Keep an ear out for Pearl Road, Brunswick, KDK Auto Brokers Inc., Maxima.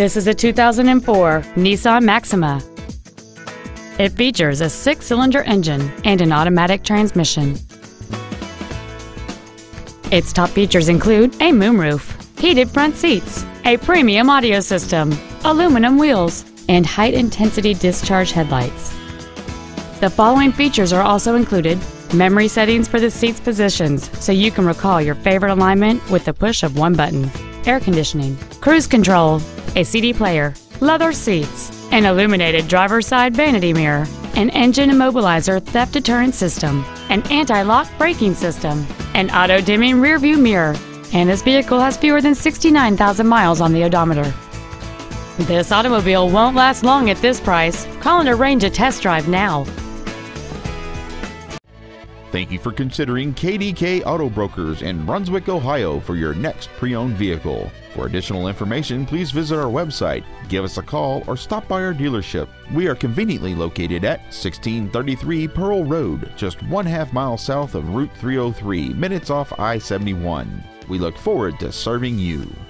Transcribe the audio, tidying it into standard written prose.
This is a 2004 Nissan Maxima. It features a 6-cylinder engine and an automatic transmission. Its top features include a moonroof, heated front seats, a premium audio system, aluminum wheels, and height-intensity discharge headlights. The following features are also included: memory settings for the seat's positions so you can recall your favorite alignment with the push of one button, air conditioning, cruise control, a CD player, leather seats, an illuminated driver's side vanity mirror, an engine immobilizer theft deterrent system, an anti-lock braking system, an auto-dimming rearview mirror, and this vehicle has fewer than 69,000 miles on the odometer. This automobile won't last long at this price. Call and arrange a test drive now. Thank you for considering KDK Auto Brokers in Brunswick, Ohio for your next pre-owned vehicle. For additional information, please visit our website, give us a call, or stop by our dealership. We are conveniently located at 1633 Pearl Road, just 1/2 mile south of Route 303, minutes off I-71. We look forward to serving you.